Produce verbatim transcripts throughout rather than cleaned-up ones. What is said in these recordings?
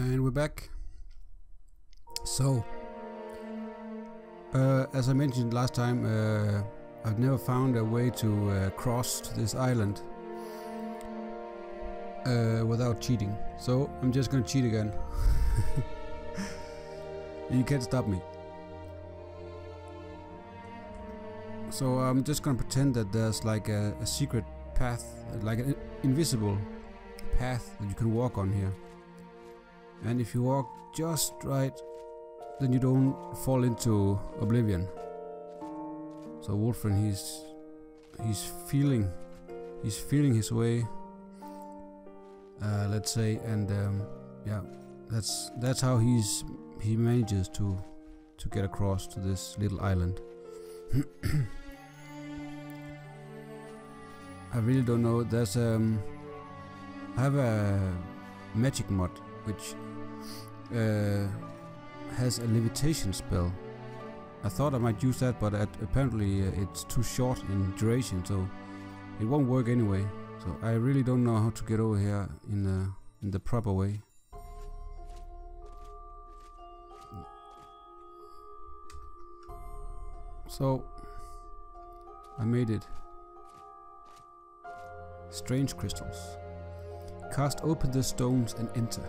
And we're back. So, uh, as I mentioned last time, uh, I've never found a way to uh, cross to this island uh, without cheating. So I'm just gonna cheat again. You can't stop me. So I'm just gonna pretend that there's like a, a secret path, like an invisible path that you can walk on here. And if you walk just right, then you don't fall into oblivion. So Wulfrinn, he's he's feeling he's feeling his way, uh, let's say, and um, yeah, that's that's how he's he manages to to get across to this little island. I really don't know. There's um, I have a magic mod which Uh, has a levitation spell. I thought I might use that, but apparently uh, it's too short in duration, so it won't work anyway. So I really don't know how to get over here in the in the proper way. So I made it. Strange crystals. Cast open the stones and enter.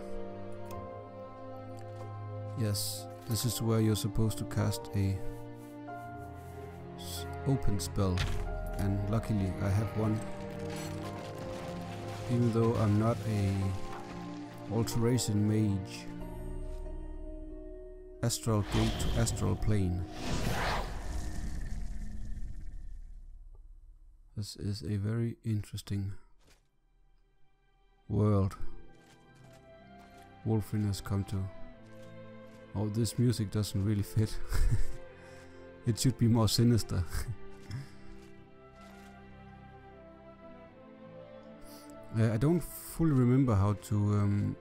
Yes, this is where you're supposed to cast a s open spell, and luckily I have one. Even though I'm not a alteration mage. Astral Gate to Astral Plane. This is a very interesting world Wulfrinn has come to. Oh, this music doesn't really fit. It should be more sinister. uh, I don't fully remember how to um,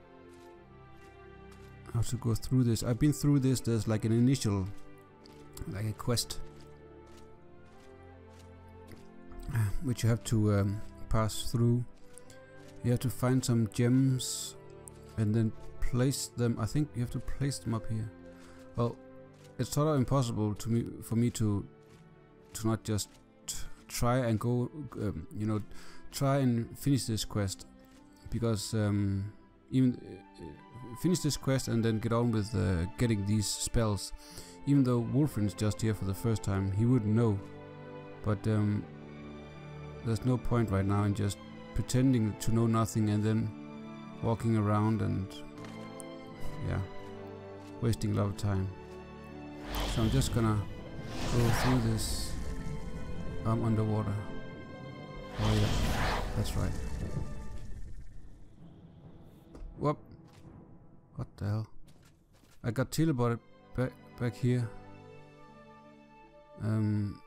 how to go through this. I've been through this. There's like an initial, like a quest, which you have to um, pass through. You have to find some gems, and then place them. I think you have to place them up here. Well, it's sort of impossible to me for me to to not just try and go, um, you know, try and finish this quest, because um, even uh, finish this quest and then get on with uh, getting these spells. Even though Wulfrinn's just here for the first time, he wouldn't know. But um, there's no point right now in just pretending to know nothing and then walking around and, yeah, wasting a lot of time. So I'm just gonna go through this. I'm underwater. Oh yeah, that's right. Whoop! What the hell? I got teleported back back here. Um,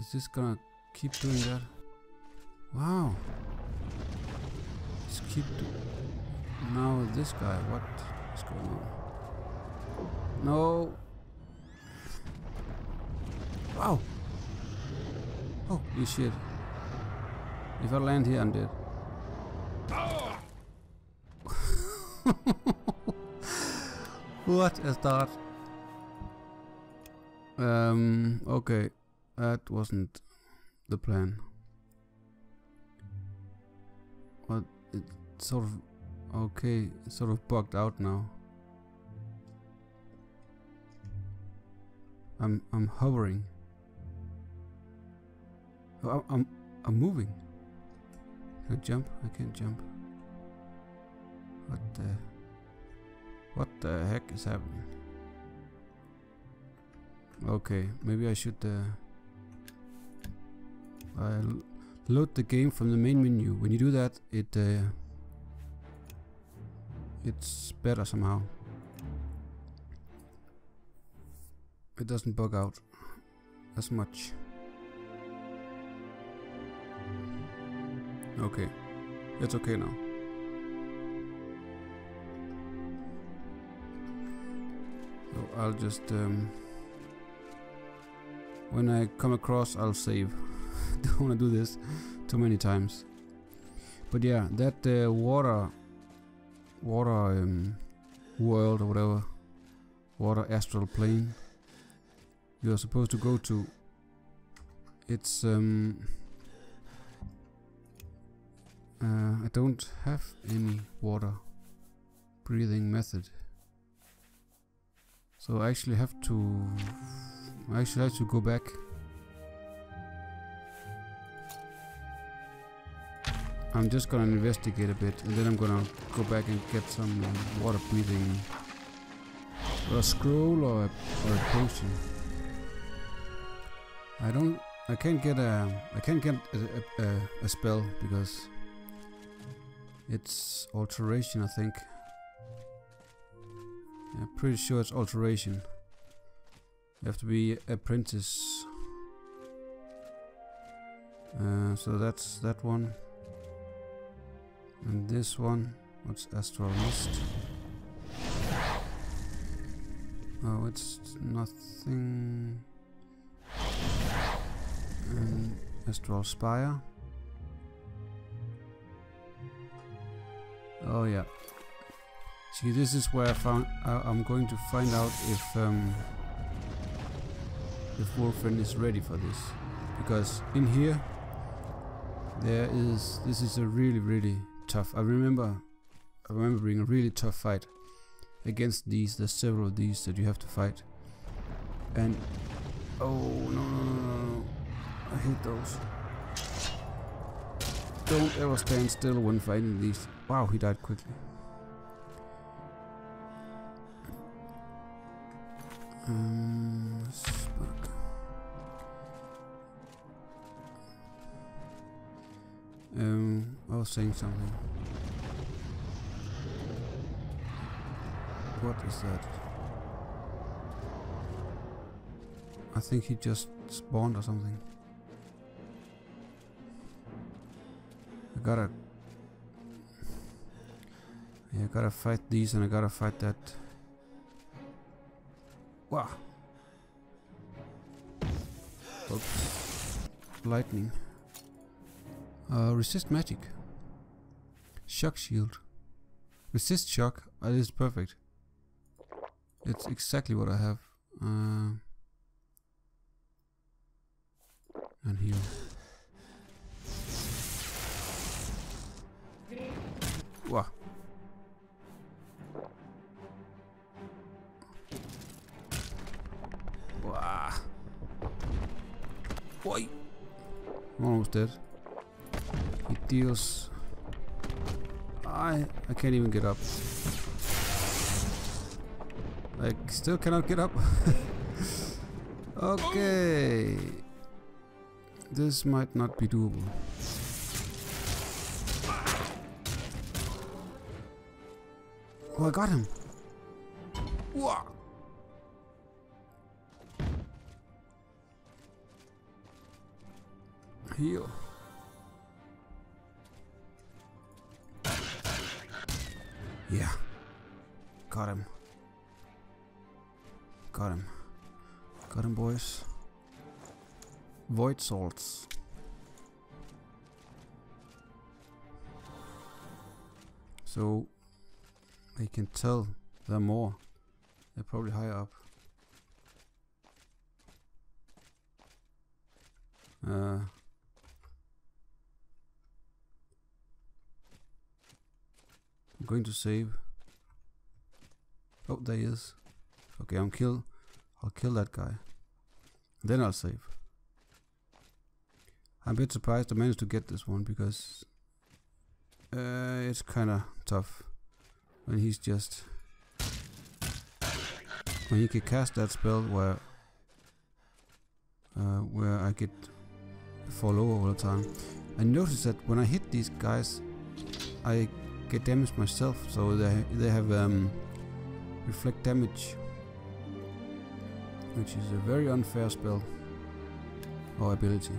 is this gonna keep doing that? Wow! Just keep doing. Now this guy, what is going on? No! Wow! Oh, you shit. If I land here, I'm dead. What a start. Um, okay. That wasn't the plan. Well, it sort of... Okay, it's sort of bugged out now. I'm I'm hovering. I'm I'm, I'm moving. Can I jump? I can't jump. What the What the heck is happening? Okay, maybe I should uh, I'll load the game from the main menu. When you do that, it. Uh, It's better somehow. It doesn't bug out as much. Okay, it's okay now. So I'll just um, when I come across, I'll save. Don't want to do this too many times. But yeah, that uh, water. water um, world or whatever. Water Astral Plane. You're supposed to go to. It's um. Uh, I don't have any water breathing method, so I actually have to. I actually have to go back. I'm just gonna investigate a bit, and then I'm gonna go back and get some um, water breathing, or a scroll, or a, or a potion. I don't. I can't get a. I can't get a, a, a spell because it's alteration, I think. I'm pretty sure it's alteration. You have to be apprentice. Uh, so that's that one. And this one, what's Astral Mist? Oh, it's nothing. And Astral Spire. Oh yeah. See, this is where I found. Uh, I'm going to find out if um, if Wulfrinn is ready for this, because in here there is. This is a really, really. I remember I remember being a really tough fight against these. There's several of these that you have to fight. And oh no no no no, I hate those. Don't ever stand still when fighting these. Wow, he died quickly. Um, Um, I was saying something. What is that? I think he just spawned or something. I gotta... Yeah, I gotta fight these and I gotta fight that. Wow! Oops. Lightning. Uh, resist magic. Shock shield. Resist shock. Oh, this is perfect. It's exactly what I have. Uh, and heal. Wow. Wow. Boy. I'm almost dead. It deals. I I can't even get up. Like, still cannot get up. Okay. This might not be doable. Oh, I got him. Wow. Heal. Yeah, got him, got him, got him, boys. Void salts. So I can tell they're more. They're probably higher up. Uh. I'm going to save. Oh, there he is. Okay, I'm kill. I'll kill that guy. Then I'll save. I'm a bit surprised I managed to get this one because uh, it's kind of tough when he's just when he can cast that spell where uh, where I get fall over all the time. I noticed that when I hit these guys, I get damaged myself, so they they have um, reflect damage, which is a very unfair spell or ability.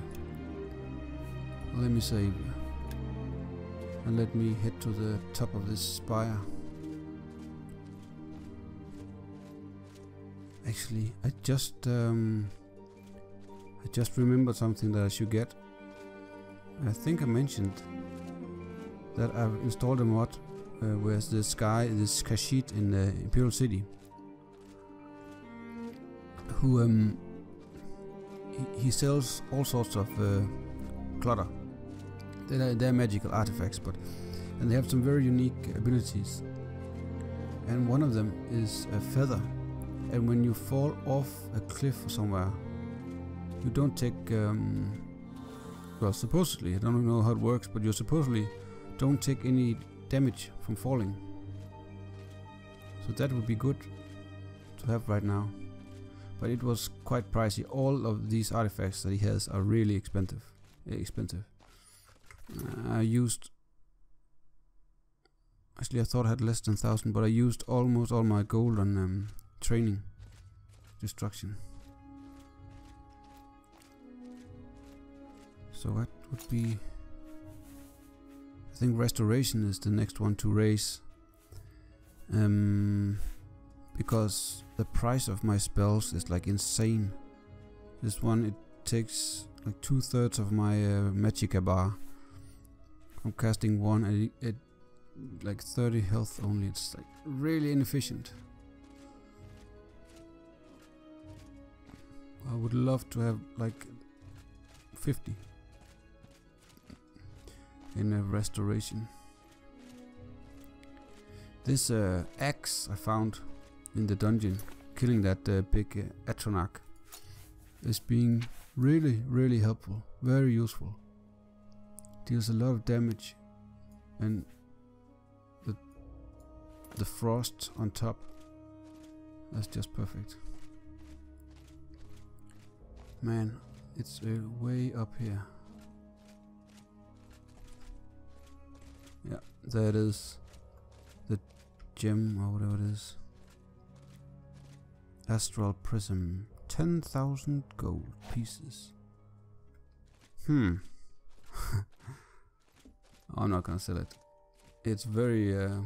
Let me save and let me head to the top of this spire. Actually, I just um, I just remembered something that I should get. I think I mentioned that I've installed a mod uh, Uh, where's this guy, this Kashid in the Imperial City, who um he, he sells all sorts of uh, clutter. They're, they're magical artifacts, but and they have some very unique abilities. And one of them is a feather. And when you fall off a cliff somewhere, you don't take um, well, supposedly, I don't know how it works, but you supposedly don't take any damage from falling. So that would be good to have right now. But it was quite pricey. All of these artifacts that he has are really expensive. Expensive. I used. Actually, I thought I had less than thousand, but I used almost all my gold on um, training, destruction. So that would be. I think restoration is the next one to raise, um, because the price of my spells is like insane. This one, it takes like two thirds of my uh, magicka bar. I'm casting one at, at like thirty health only. It's like really inefficient. I would love to have like fifty in a restoration. This uh, axe I found in the dungeon, killing that uh, big uh, Atronach, is being really, really helpful, very useful. Deals a lot of damage, and the, the frost on top, that's just perfect. Man, it's uh, way up here. Yeah, there it is. The gem or whatever it is. Astral prism. ten thousand gold pieces. Hmm. I'm not gonna sell it. It's very... Uh,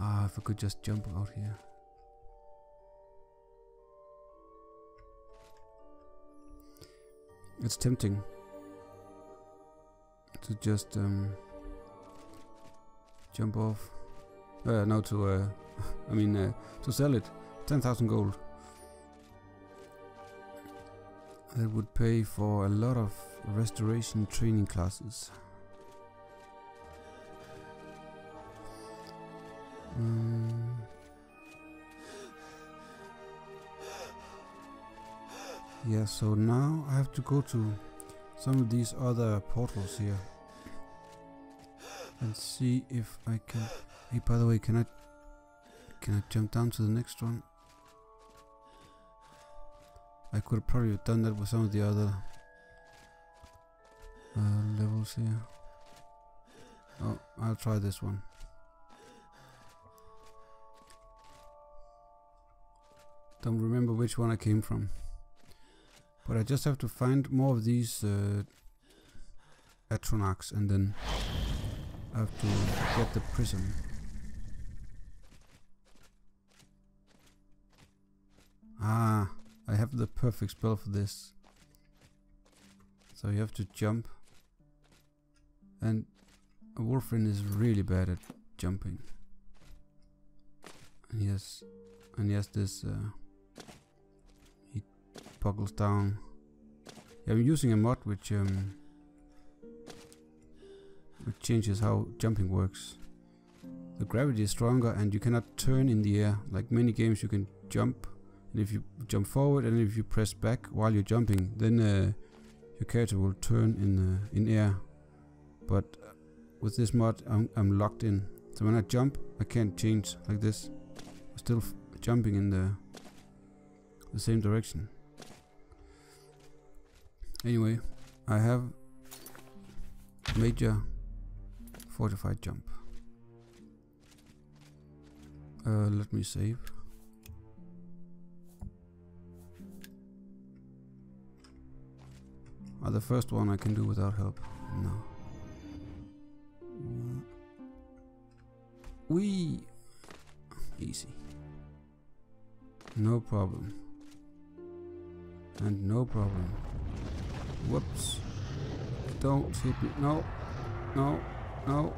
ah, if I could just jump out here. It's tempting to just... Um, jump off. Uh, no, to, uh, I mean, uh, to sell it. ten thousand gold. That would pay for a lot of restoration training classes. Um, yeah, so now I have to go to some of these other portals here. And see if I can. Hey, by the way, can I can I jump down to the next one? I could have probably done that with some of the other uh, levels here. Oh, I'll try this one. Don't remember which one I came from, but I just have to find more of these uh, Atronachs, and then I have to get the prism. Ah, I have the perfect spell for this. So you have to jump. And Wulfrinn is really bad at jumping. And yes, and yes, this uh, he buckles down. Yeah, I'm using a mod which um. It changes how jumping works. The gravity is stronger and you cannot turn in the air. Like many games you can jump, and if you jump forward and if you press back while you're jumping, then uh, your character will turn in uh, in air. But uh, with this mod I'm, I'm locked in. So when I jump I can't change like this. I'm still f jumping in the, the same direction. Anyway, I have major fortified jump. Uh, let me save. Ah, the first one I can do without help. No. Wee! Easy. No problem. And no problem. Whoops. Don't hit me. No. No. No.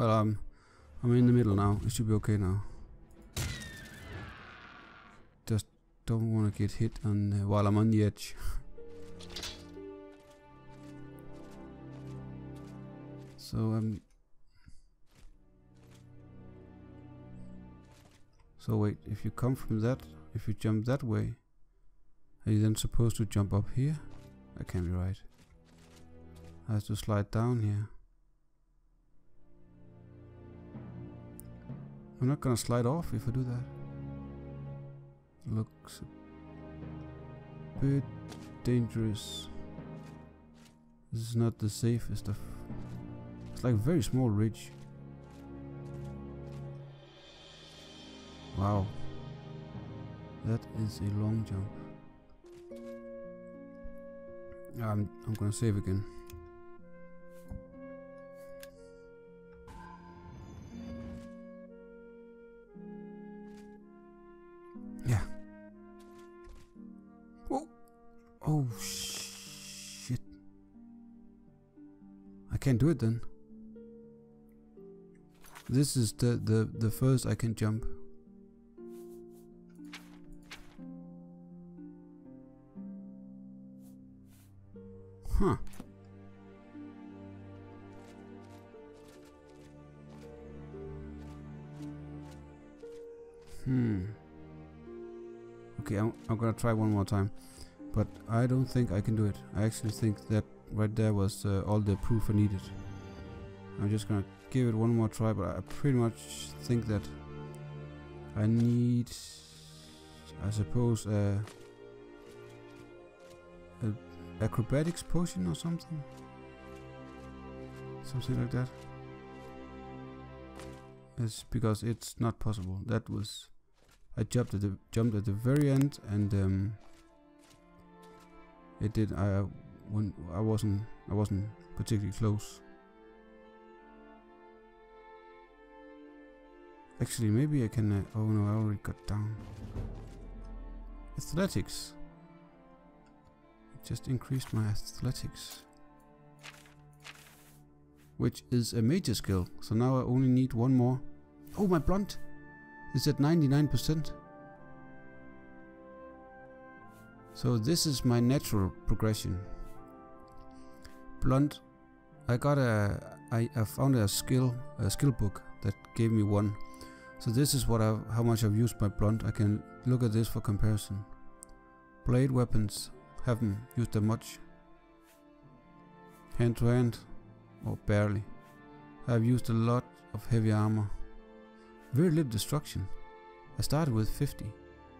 Well, I'm, I'm in the middle now. It should be okay now. Just don't want to get hit on, uh, while I'm on the edge. So I'm... So wait, if you come from that, if you jump that way, are you then supposed to jump up here? That can't be right. I have to slide down here. I'm not gonna slide off if I do that. Looks a bit dangerous. This is not the safest of... It's like a very small ridge. Wow. That is a long jump. I'm, I'm gonna save again. Yeah. Whoa. Oh shit. I can't do it then. This is the, the, the first I can jump. Huh. Hmm. Okay, I'm, I'm gonna try one more time. But I don't think I can do it. I actually think that right there was uh, all the proof I needed. I'm just gonna give it one more try, but I pretty much think that I need, I suppose, uh, a acrobatics potion or something? Something like that? It's because it's not possible. That was... I jumped at the, jumped at the very end and um, it did... I, when I wasn't... I wasn't particularly close. Actually, maybe I can... Uh, oh no, I already got down. Athletics! Just increased my athletics, which is a major skill, so now I only need one more. Oh, my blunt is at ninety-nine percent, so this is my natural progression. Blunt, I got a I, I found a skill a skill book that gave me one, so this is what I've, how much I've used my blunt. I can look at this for comparison. Blade weapons, haven't used them much. Hand to hand, or barely. I've used a lot of heavy armor. Very little destruction. I started with fifty.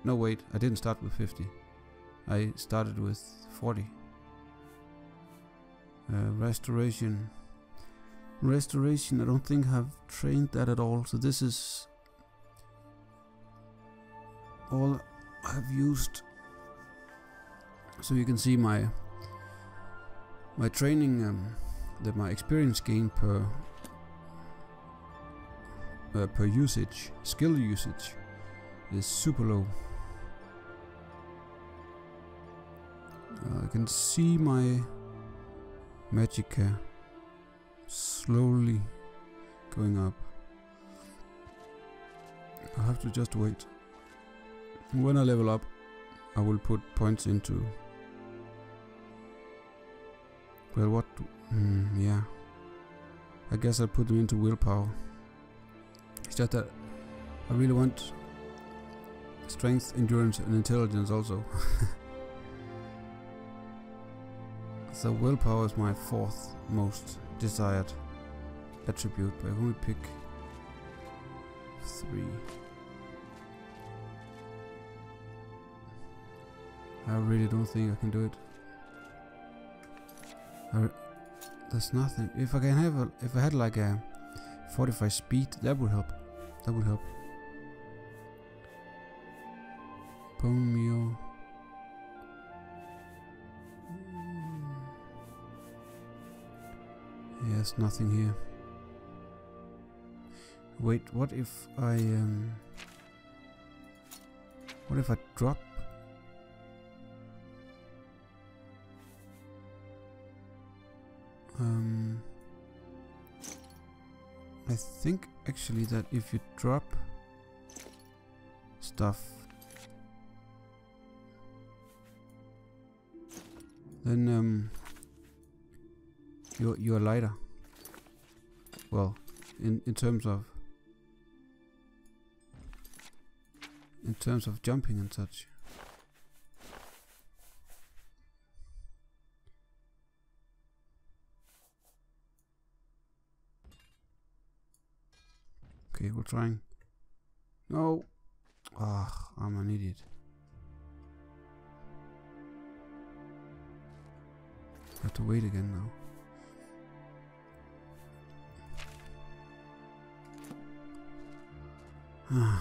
No wait, I didn't start with fifty. I started with forty. Uh, restoration. Restoration, I don't think I've trained that at all. So this is all I've used. So you can see my my training, um, that my experience gain per uh, per usage, skill usage, is super low. Uh, I can see my magicka slowly going up. I have to just wait. When I level up, I will put points into. Well, what? Mm, yeah. I guess I'll put them into willpower. It's just that I really want strength, endurance, and intelligence also. So willpower is my fourth most desired attribute, but I only pick three. I really don't think I can do it. I, there's nothing. If I can have a, if I had like a forty-five speed, that would help. That would help. Bone meal. Yes, nothing here. Wait, what if I um? What if I drop? I think actually that if you drop stuff, then um, you're you're lighter. Well, in in terms of in terms of jumping and such. Okay, we're trying. No. Ah, oh, I'm an idiot. I have to wait again now. What?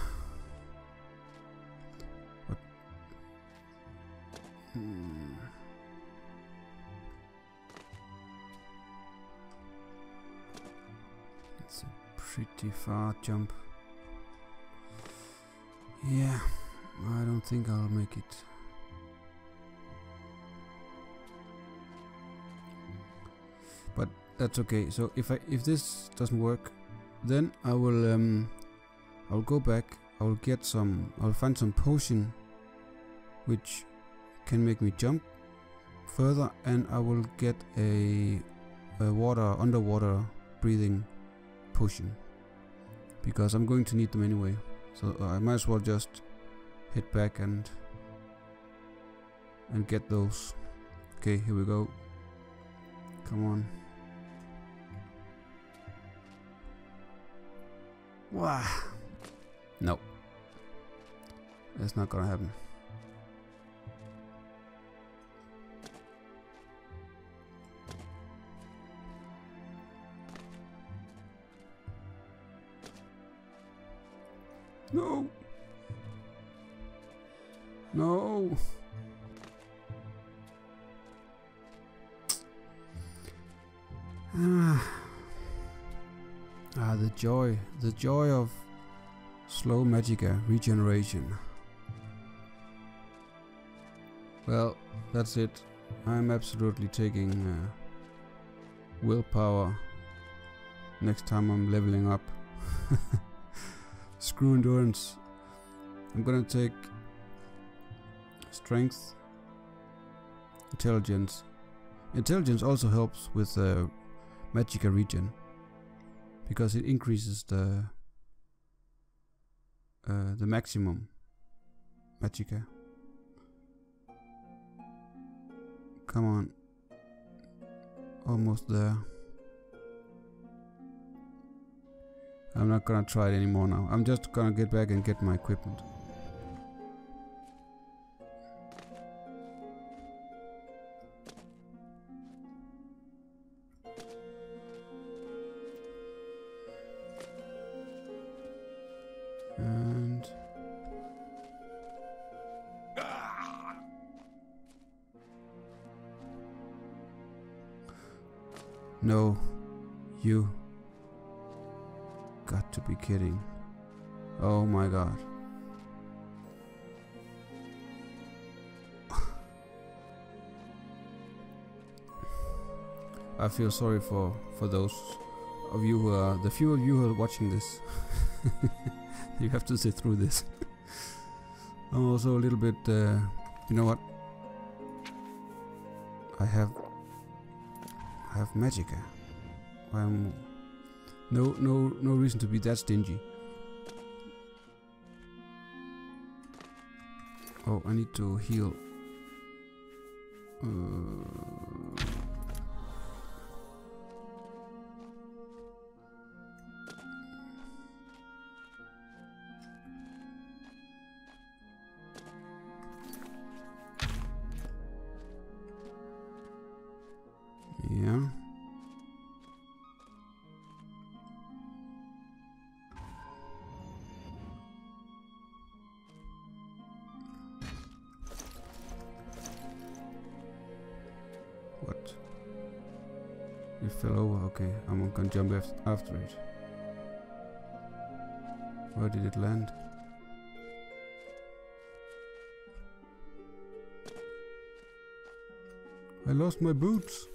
Hmm. It's a pretty far jump. Yeah, I don't think I'll make it. But that's okay. So if I if this doesn't work, then I will um. I'll go back, I'll get some, I'll find some potion which can make me jump further, and I will get a, a water, underwater breathing potion, because I'm going to need them anyway, so I might as well just head back and and get those. Okay, here we go, come on. Wow. No, that's not gonna happen. No, no. Ah, ah, the joy, the joy of slow magicka regeneration. Well, that's it. I'm absolutely taking uh, willpower next time I'm leveling up. Screw endurance. I'm gonna take strength, intelligence. Intelligence also helps with uh, magicka regen, because it increases the Uh, the maximum magicka. Come on, almost there. I'm not gonna try it anymore now. I'm just gonna get back and get my equipment. No, you got to be kidding. Oh my god. I feel sorry for, for those of you who are, the few of you who are watching this. You have to sit through this. I'm also a little bit, uh, you know what? I have I have magicka. I'm no no no reason to be that stingy. Oh, I need to heal. Uh, Yeah. What? It fell over. Okay, I'm gonna jump after it. Where did it land? I lost my boots.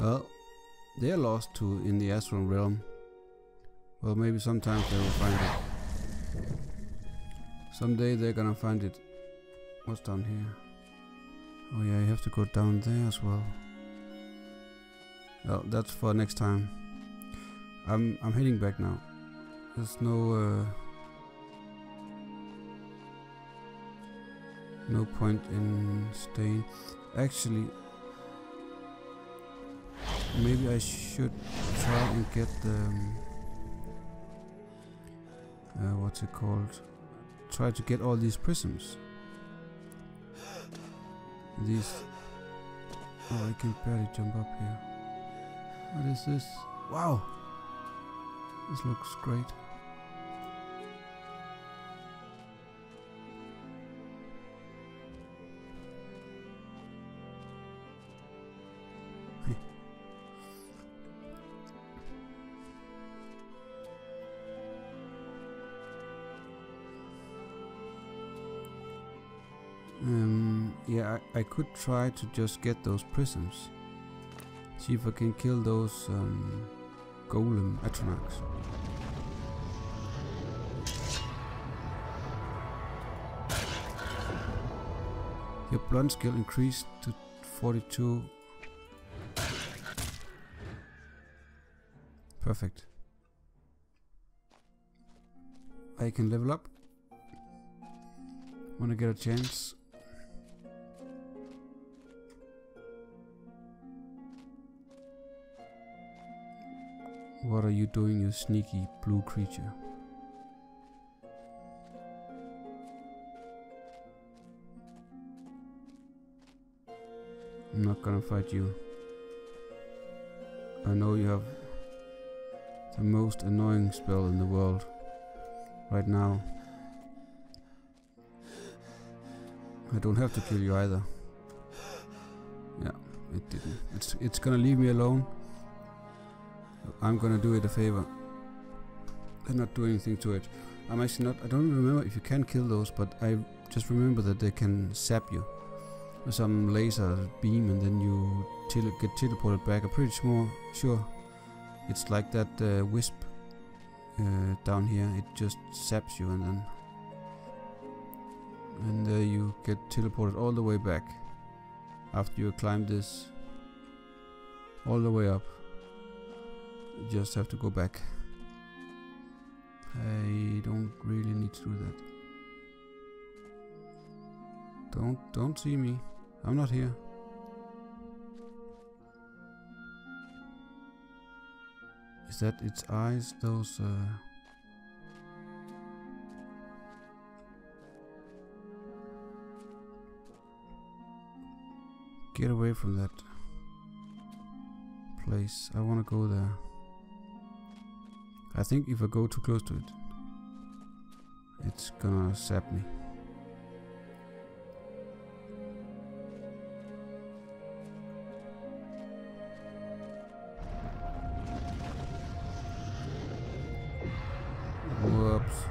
Well, they're lost too in the astral realm. Well, maybe sometimes they will find it. Someday they're gonna find it. What's down here? Oh yeah, you have to go down there as well. Well, that's for next time. I'm I'm heading back now. There's no uh, no point in staying. Actually, maybe I should try and get the um, uh, what's it called? Try to get all these prisms. These. Oh, I can barely jump up here. What is this? Wow. This looks great. um, yeah, I, I could try to just get those prisms. See if I can kill those um, golem Atronachs. Your blunt skill increased to forty-two. Perfect. I can level up when I get a chance. What are you doing, you sneaky blue creature? I'm not gonna fight you. I know you have the most annoying spell in the world right now. I don't have to kill you either. Yeah, it didn't. It's, it's gonna leave me alone. I'm gonna do it a favor and not do anything to it. I'm actually not, I don't remember if you can kill those, but I just remember that they can sap you with some laser beam and then you tele get teleported back. I'm pretty sure it's like that uh, wisp uh, down here. It just saps you and then and uh, you get teleported all the way back after you climb this all the way up. Just have to go back. I don't really need to do that. Don't don't see me. I'm not here. Is that its eyes? Those. Uh... Get away from that place. I want to go there. I think if I go too close to it, it's gonna sap me. Whoops.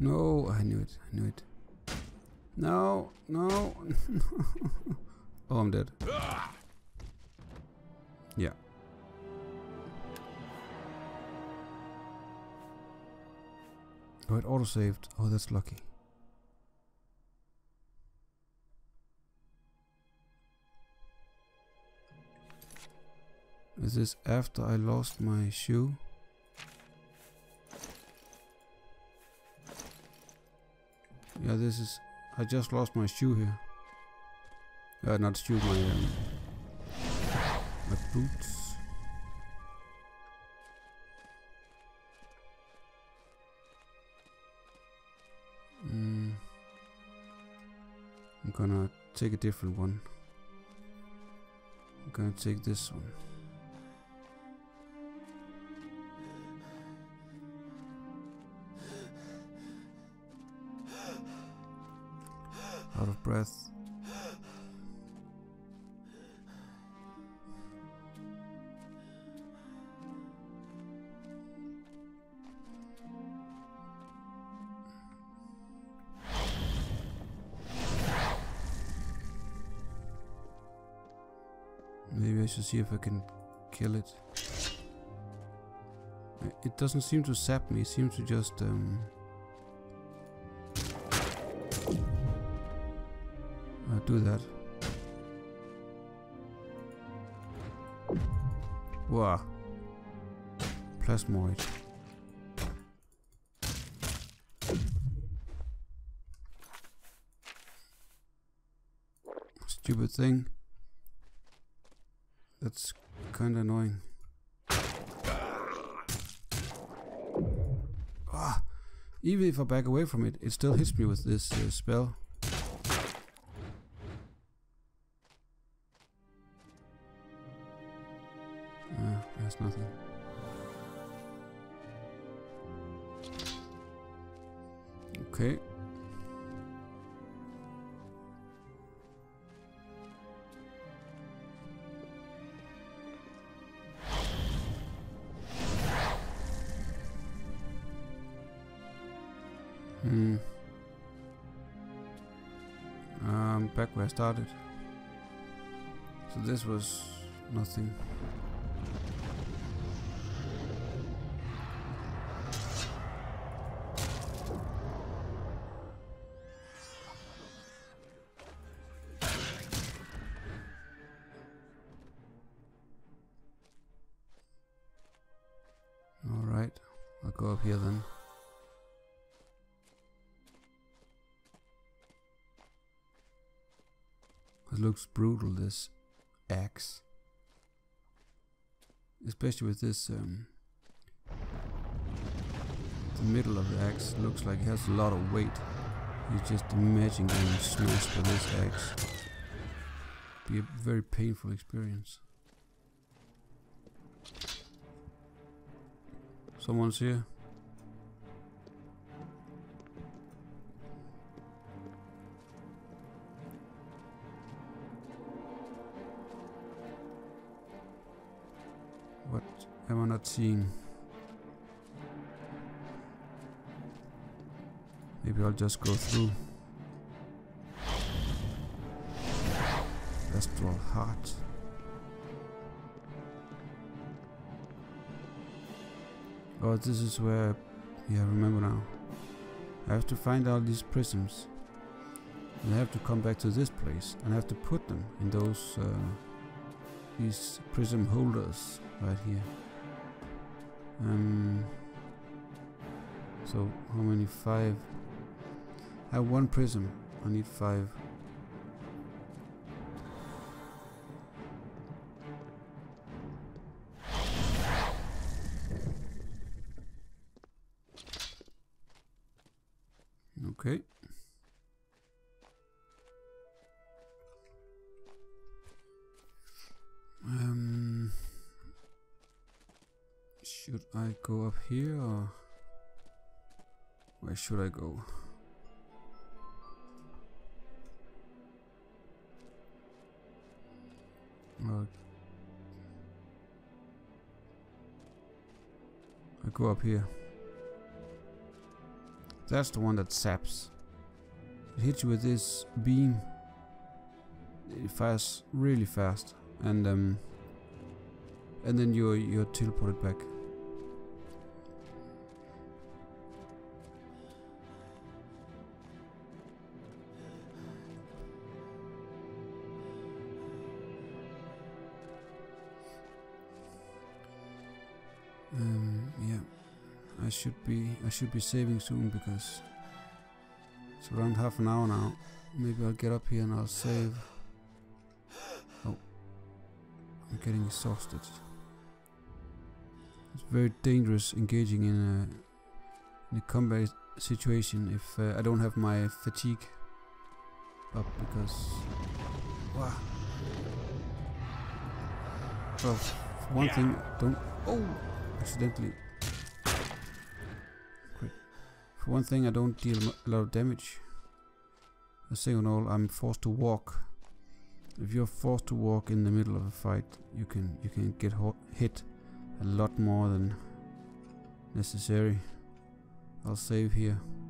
No, I knew it. I knew it. No, no. Oh, I'm dead. Yeah. Oh, it auto-saved. Oh, that's lucky. Is this after I lost my shoe? Yeah, this is... I just lost my shoe here. Uh, not shoe, my, um, my boots. Mm. I'm gonna take a different one. I'm gonna take this one. Out of breath. Maybe I should see if I can kill it. It doesn't seem to sap me, it seems to just um I'll do that. Wow. Plasmoid. Stupid thing. That's kinda annoying. Ah, even if I back away from it, it still hits me with this uh, spell. Ah, that's nothing. Okay. Hmm. Um, back where I started. So this was nothing. All right, I'll go up here then. It looks brutal, this axe, especially with this um, the middle of the axe looks like it has a lot of weight. You just imagine getting smashed by this axe. Be a very painful experience. Someone's here. What am I not seeing? Maybe I'll just go through. Astral Heart. Oh, this is where... yeah, I remember now. I have to find out these prisms. And I have to come back to this place. And I have to put them in those... Uh, these prism holders right here. Um, so how many? Five. I have one prism. I need five. Okay. Should I go up here or where should I go? I'll go up here. That's the one that saps. It hits you with this beam. It fires really fast, and um, and then you're you're teleported back. Um, yeah, I should be I should be saving soon, because it's around half an hour now. Maybe I'll get up here and I'll save. Oh, I'm getting exhausted. It's very dangerous engaging in a, in a combat situation if uh, I don't have my fatigue up, because wow. Well, for one yeah. thing, don't oh. Accidentally. Great. For one thing, I don't deal a lot of damage. Second of all, I'm forced to walk. If you're forced to walk in the middle of a fight, you can you can get hit a lot more than necessary. I'll save here.